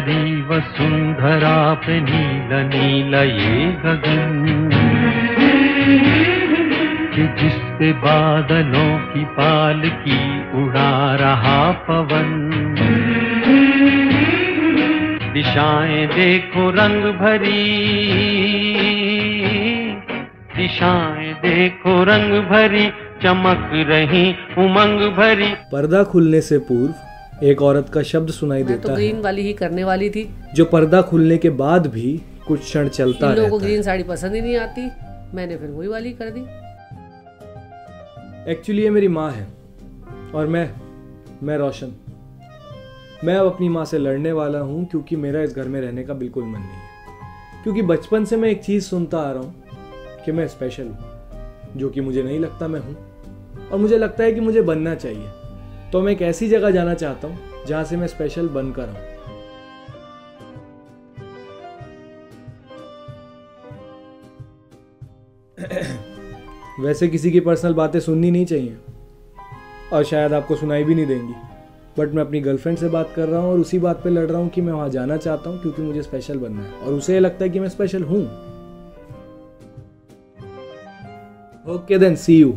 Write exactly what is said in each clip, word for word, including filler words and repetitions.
हरी वसुंधरा पे नीला नीला ये गगन कि जिसपे बादलों की पालकी उड़ा रहा पवन। दिशाएं देखो रंग भरी, दिशाएं देखो रंग भरी, चमक रही उमंग भरी। पर्दा खुलने से पूर्व एक औरत का शब्द सुनाई देता तो है। ग्रीन वाली ही करने वाली थी, जो पर्दा खुलने के बाद भी कुछ क्षण चलता रहता है। लोगों को ग्रीन साड़ी पसंद ही नहीं आती, मैंने फिर वही वाली कर दी। एक्चुअली ये मेरी माँ है और मैं मैं रोशन। मैं अब अपनी माँ से लड़ने वाला हूँ क्योंकि मेरा इस घर में रहने का बिल्कुल मन नहीं है। क्योंकि बचपन से मैं एक चीज़ सुनता आ रहा हूँ कि मैं स्पेशल हूँ, जो कि मुझे नहीं लगता मैं हूँ, और मुझे लगता है कि मुझे बनना चाहिए। तो मैं एक ऐसी जगह जाना चाहता हूँ जहाँ से मैं स्पेशल बनकर आऊँ। वैसे किसी की पर्सनल बातें सुननी नहीं चाहिए और शायद आपको सुनाई भी नहीं देंगी, बट मैं अपनी गर्लफ्रेंड से बात कर रहा हूँ और उसी बात पे लड़ रहा हूँ कि मैं वहाँ जाना चाहता हूँ क्योंकि मुझे स्पेशल बनना है, और उसे ये लगता है कि मैं स्पेशल हूँ। Okay then, see you.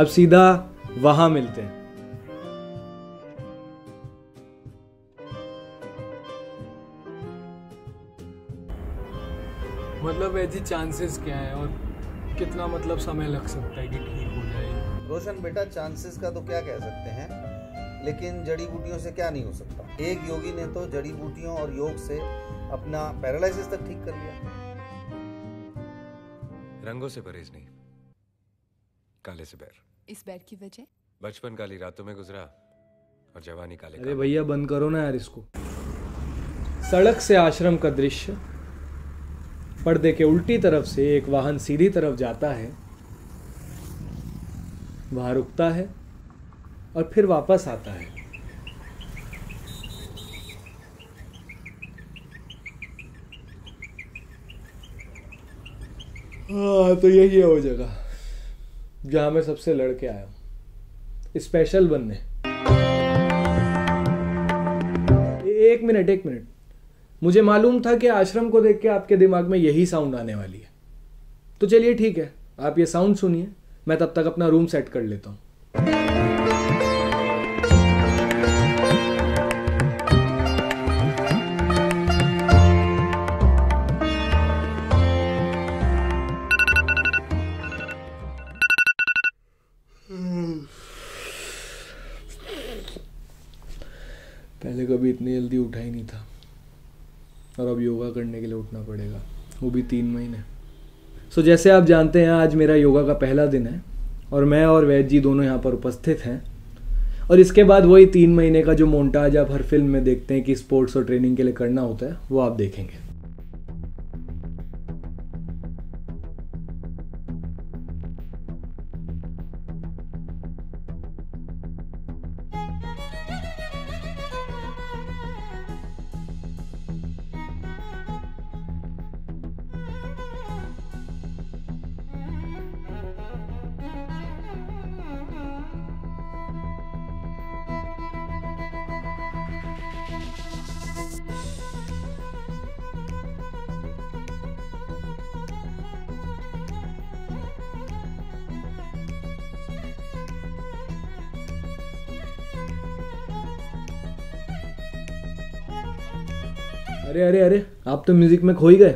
अब सीधा वहाँ मिलते हैं। मतलब वैद्य चांसेस क्या है और कितना मतलब समय लग सकता है कि ठीक हो जाए? रोशन बेटा, चांसेस का तो क्या कह सकते हैं, लेकिन जड़ी बूटियों से क्या नहीं हो सकता। एक योगी ने तो जड़ी बूटियों और योग से अपना पैरालिसिस तक ठीक कर लिया। रंगों से परहेज नहीं, काले से बैर। इस बैर की वजह बचपन काली रातों में गुजरा और जवानी काले। अरे भैया बंद करो ना यार इसको। सड़क से आश्रम का दृश्य। पर्दे के उल्टी तरफ से एक वाहन सीधी तरफ जाता है, वहां रुकता है और फिर वापस आता है। हाँ, तो यही है वो जगह जहाँ मैं सबसे लड़के आया हूँ, स्पेशल बनने। एक मिनट एक मिनट, मुझे मालूम था कि आश्रम को देख के आपके दिमाग में यही साउंड आने वाली है। तो चलिए ठीक है, आप ये साउंड सुनिए, मैं तब तक अपना रूम सेट कर लेता हूँ। पहले कभी इतनी जल्दी उठा ही नहीं था, और अब योगा करने के लिए उठना पड़ेगा, वो भी तीन महीने। सो so, जैसे आप जानते हैं, आज मेरा योगा का पहला दिन है और मैं और वैद्य जी दोनों यहाँ पर उपस्थित हैं। और इसके बाद वही तीन महीने का जो मोन्टाज आप हर फिल्म में देखते हैं कि स्पोर्ट्स और ट्रेनिंग के लिए करना होता है, वो आप देखेंगे। अरे अरे अरे, आप तो म्यूज़िक में खो ही गए।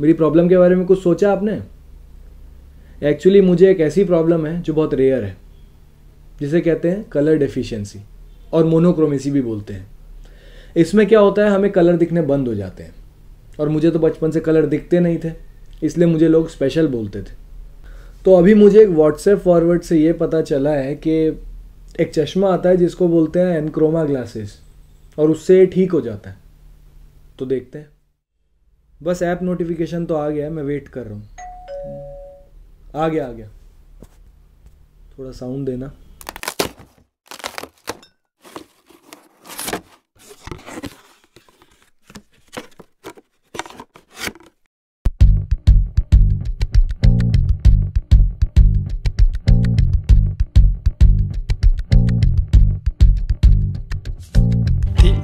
मेरी प्रॉब्लम के बारे में कुछ सोचा आपने? एक्चुअली मुझे एक ऐसी प्रॉब्लम है जो बहुत रेयर है, जिसे कहते हैं कलर डेफिशिएंसी, और मोनोक्रोमेसी भी बोलते हैं। इसमें क्या होता है, हमें कलर दिखने बंद हो जाते हैं, और मुझे तो बचपन से कलर दिखते नहीं थे, इसलिए मुझे लोग स्पेशल बोलते थे। तो अभी मुझे एक व्हाट्सएप फॉरवर्ड से ये पता चला है कि एक चश्मा आता है जिसको बोलते हैं एनक्रोमा ग्लासेस, और उससे ठीक हो जाता है। तो देखते हैं। बस ऐप नोटिफिकेशन तो आ गया है, मैं वेट कर रहा हूँ। आ गया आ गया। थोड़ा साउंड देना।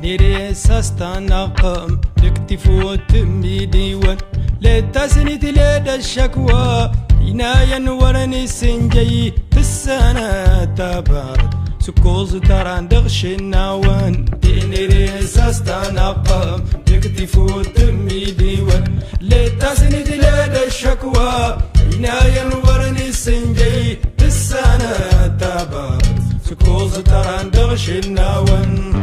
It is استنى أقام نكتفي وتمي ديوان لا تسني تلاد الشكوى عناية نورني سنجي تسنى تبارد سكوز تران دغش النوان تقنيري استنى أقام نكتفي وتمي ديوان لا تسني تلاد الشكوى عناية نورني سنجي تسنى تبارد سكوز تران دغش النوان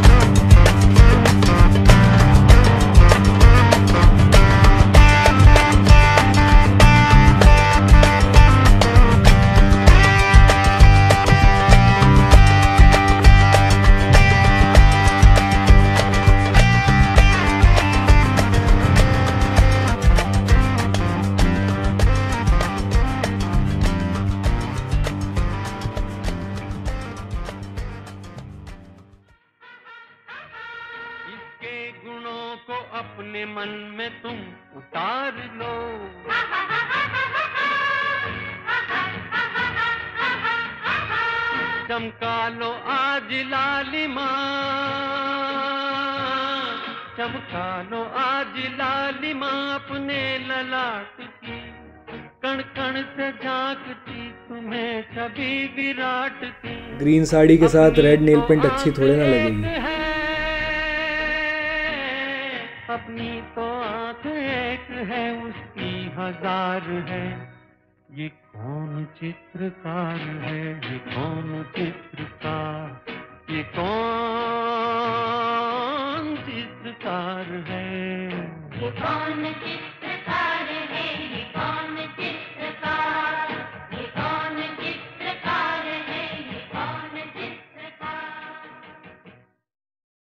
ग्रीन साड़ी के साथ रेड नेल पेंट अच्छी थोड़े ना लगेगी। अपनी तो आंख एक है उसकी हजार है। ये कौन चित्रकार है, ये कौन चित्रकार, ये कौन चित्रकार है, ये कौन चित्रकार।